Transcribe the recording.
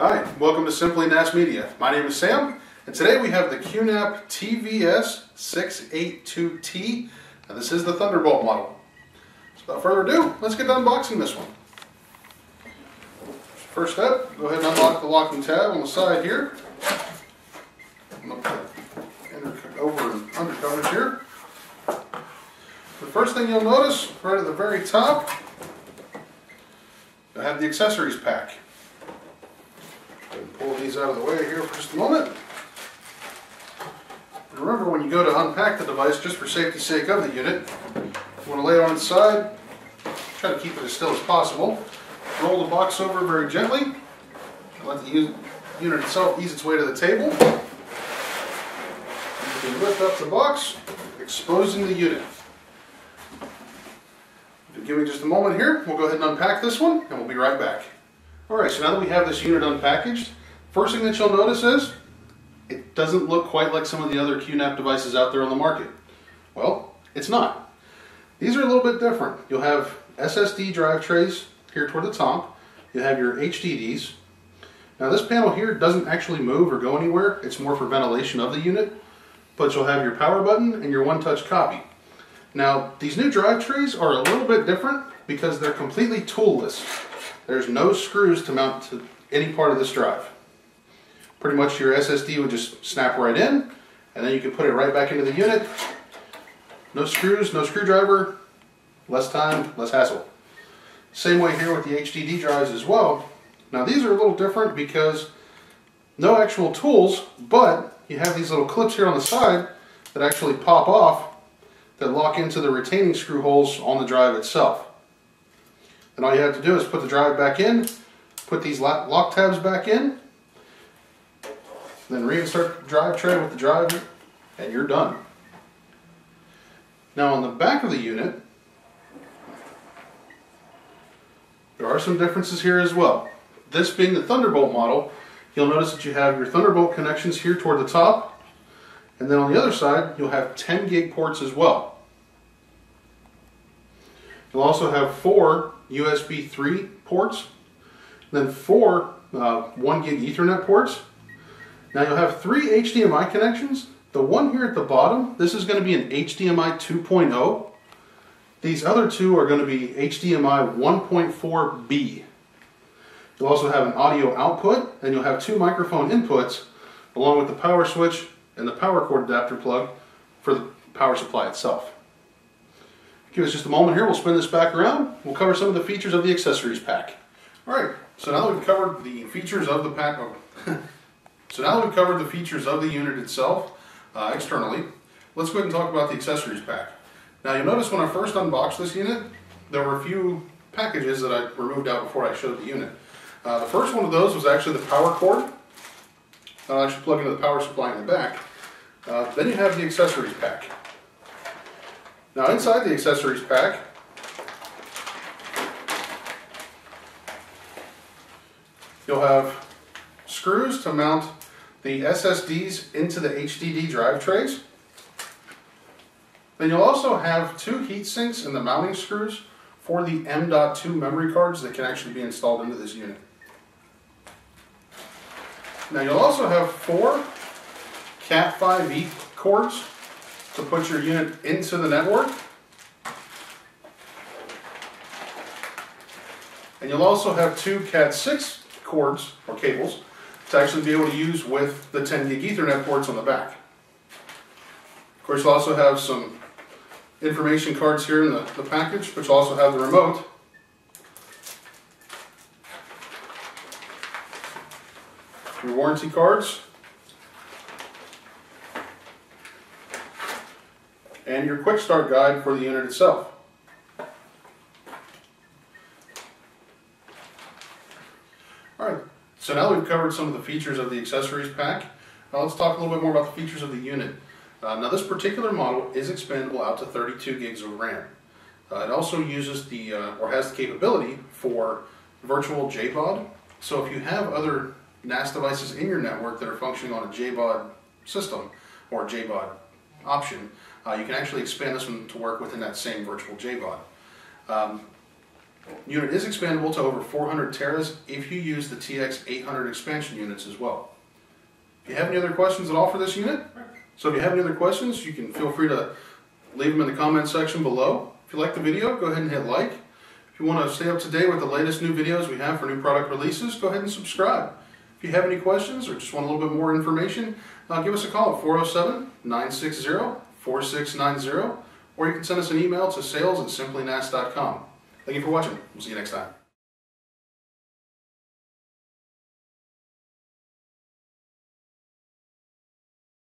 Hi, welcome to Simply NAS Media. My name is Sam, and today we have the QNAP TVS-682T. Now this is the Thunderbolt model. So without further ado, let's get to unboxing this one. First step, go ahead and unlock the locking tab on the side here. I'm going to put over and undercover here. The first thing you'll notice, right at the very top, I have the accessories pack. Pull these out of the way here for just a moment. And remember, when you go to unpack the device, just for safety's sake of the unit, you want to lay it on its side, try to keep it as still as possible, roll the box over very gently, and let the unit itself ease its way to the table. You can lift up the box, exposing the unit. Give me just a moment here, we'll go ahead and unpack this one, and we'll be right back. Alright, so now that we have this unit unpackaged, first thing that you'll notice is it doesn't look quite like some of the other QNAP devices out there on the market. Well, it's not. These are a little bit different. You'll have SSD drive trays here toward the top. You'll have your HDDs. Now this panel here doesn't actually move or go anywhere. It's more for ventilation of the unit. But you'll have your power button and your one-touch copy. Now, these new drive trays are a little bit different because they're completely toolless. There's no screws to mount to any part of this drive. Pretty much your SSD would just snap right in, and then you can put it right back into the unit. No screws, no screwdriver, less time, less hassle. Same way here with the HDD drives as well. Now, these are a little different because no actual tools, but you have these little clips here on the side that actually pop off that lock into the retaining screw holes on the drive itself. And all you have to do is put the drive back in, put these lock tabs back in, then reinsert the drive tray with the drive, and you're done. Now on the back of the unit, there are some differences here as well. This being the Thunderbolt model, you'll notice that you have your Thunderbolt connections here toward the top. And then on the other side, you'll have 10 gig ports as well. You'll also have 4 USB 3 ports, then 4 1 gig Ethernet ports. Now you'll have 3 HDMI connections. The one here at the bottom, this is going to be an HDMI 2.0. These other two are going to be HDMI 1.4b. You'll also have an audio output, and you'll have 2 microphone inputs, along with the power switch and the power cord adapter plug for the power supply itself. Give us just a moment here, we'll spin this back around, we'll cover some of the features of the accessories pack. Alright, so now that we've covered the features of the pack, unit itself externally, let's go ahead and talk about the accessories pack. Now you'll notice when I first unboxed this unit, there were a few packages that I removed out before I showed the unit. The first one of those was actually the power cord. I'll actually plug into the power supply in the back. Then you have the accessories pack. Now inside the accessories pack, you'll have screws to mount the SSDs into the HDD drive trays. Then you'll also have 2 heat sinks and the mounting screws for the M.2 memory cards that can actually be installed into this unit. Now you'll also have 4 Cat5e cords to put your unit into the network. And you'll also have 2 Cat 6 cords, or cables, to actually be able to use with the 10 gig Ethernet ports on the back. Of course, you'll also have some information cards here in the package, but you'll also have the remote. Your warranty cards, and your quick start guide for the unit itself. Alright, so now that we've covered some of the features of the accessories pack, now let's talk a little bit more about the features of the unit. Now this particular model is expandable out to 32 gigs of RAM. It also uses the, or has the capability for virtual JBOD, so if you have other NAS devices in your network that are functioning on a JBOD system or JBOD option, you can actually expand this one to work within that same virtual JBOD. The unit is expandable to over 400 teras if you use the TX800 expansion units as well. If you have any other questions at all for this unit, you can feel free to leave them in the comment section below. If you like the video, go ahead and hit like. If you want to stay up to date with the latest new videos we have for new product releases, go ahead and subscribe. If you have any questions or just want a little bit more information, give us a call at 407-960-4690, or you can send us an email to sales@simplynas.com. Thank you for watching. We'll see you next time.